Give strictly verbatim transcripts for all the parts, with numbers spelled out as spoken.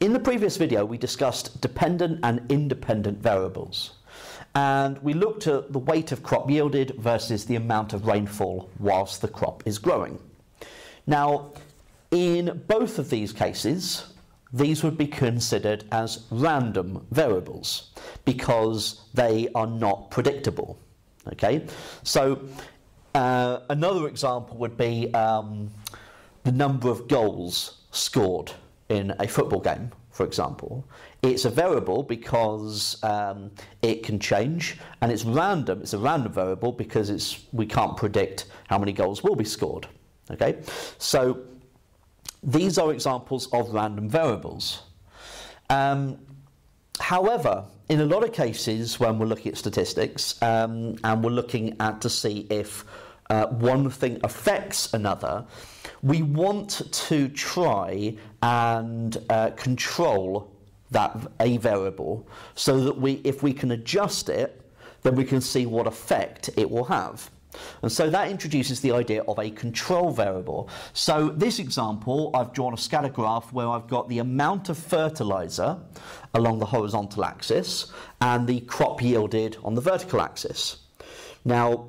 In the previous video, we discussed dependent and independent variables, and we looked at the weight of crop yielded versus the amount of rainfall whilst the crop is growing. Now, in both of these cases, these would be considered as random variables because they are not predictable. Okay, so uh, another example would be um, the number of goals scored in a football game, for example. It's a variable because um, it can change, and it's random. It's a random variable because it's we can't predict how many goals will be scored. Okay, so these are examples of random variables. Um, however, in a lot of cases when we're looking at statistics um, and we're looking at to see if Uh, one thing affects another, we want to try and uh, control that a variable so that we, if we can adjust it, then we can see what effect it will have. And so that introduces the idea of a control variable. So this example, I've drawn a scatter graph where I've got the amount of fertilizer along the horizontal axis and the crop yielded on the vertical axis. Now,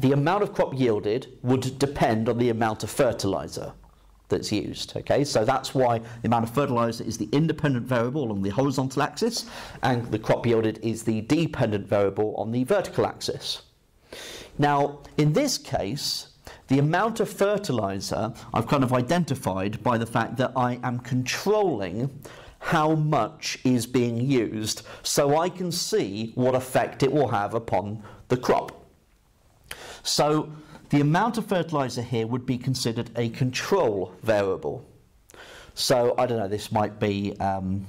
the amount of crop yielded would depend on the amount of fertilizer that's used. Okay, so that's why the amount of fertilizer is the independent variable along the horizontal axis, and the crop yielded is the dependent variable on the vertical axis. Now, in this case, the amount of fertilizer I've kind of identified by the fact that I am controlling how much is being used, so I can see what effect it will have upon the crop. So the amount of fertilizer here would be considered a control variable. So I don't know, this might be um,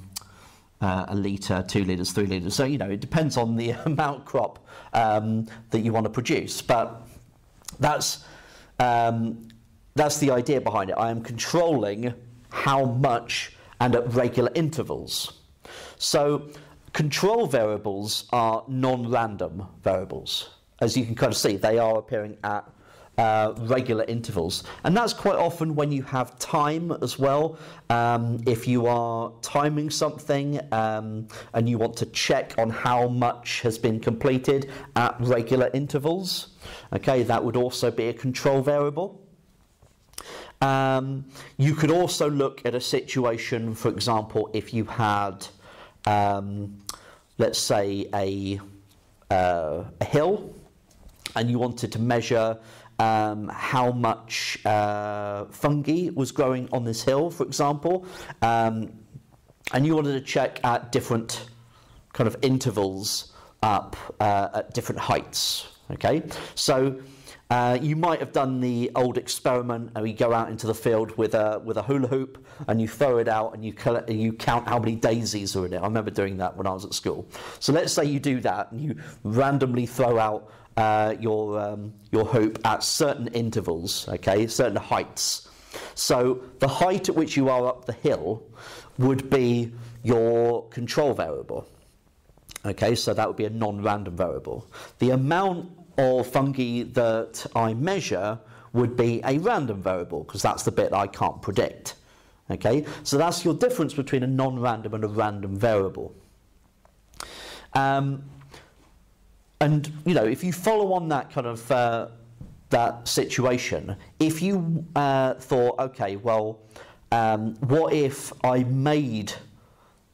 uh, a litre, two litres, three litres. So, you know, it depends on the amount crop um, that you want to produce. But that's, um, that's the idea behind it. I am controlling how much and at regular intervals. So control variables are non-random variables. As you can kind of see, they are appearing at uh, regular intervals. And that's quite often when you have time as well. Um, if you are timing something um, and you want to check on how much has been completed at regular intervals, okay, that would also be a control variable. Um, you could also look at a situation, for example, if you had, um, let's say, a, uh, a hill, and you wanted to measure um, how much uh, fungi was growing on this hill, for example, um, and you wanted to check at different kind of intervals up uh, at different heights, okay? So uh, you might have done the old experiment and you go out into the field with a, with a hula hoop and you throw it out and you, collect, and you count how many daisies are in it. I remember doing that when I was at school. So let's say you do that and you randomly throw out Uh, your um, your hoop at certain intervals, okay, certain heights. So the height at which you are up the hill would be your control variable. Okay, so that would be a non-random variable. The amount of fungi that I measure would be a random variable because that's the bit I can't predict. Okay, so that's your difference between a non-random and a random variable. Um, And, you know, if you follow on that kind of uh, that situation, if you uh, thought, okay, well, um, what if I made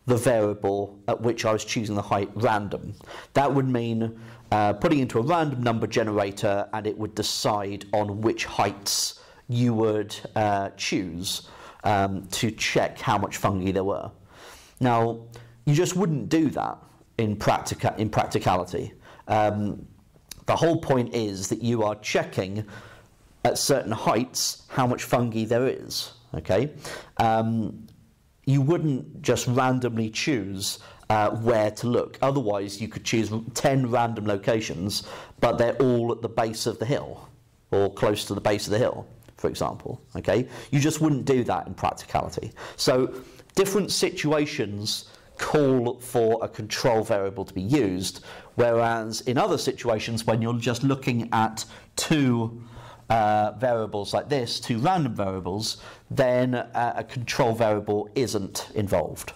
the variable at which I was choosing the height random? That would mean uh, putting into a random number generator and it would decide on which heights you would uh, choose um, to check how much fungi there were. Now, you just wouldn't do that in, practica- in practicality. Um, the whole point is that you are checking at certain heights how much fungi there is, okay? Um, you wouldn't just randomly choose uh, where to look. Otherwise, you could choose ten random locations, but they're all at the base of the hill or close to the base of the hill, for example, okay? You just wouldn't do that in practicality. So different situations call for a control variable to be used, whereas in other situations when you're just looking at two uh, variables like this to random variables, then uh, a control variable isn't involved.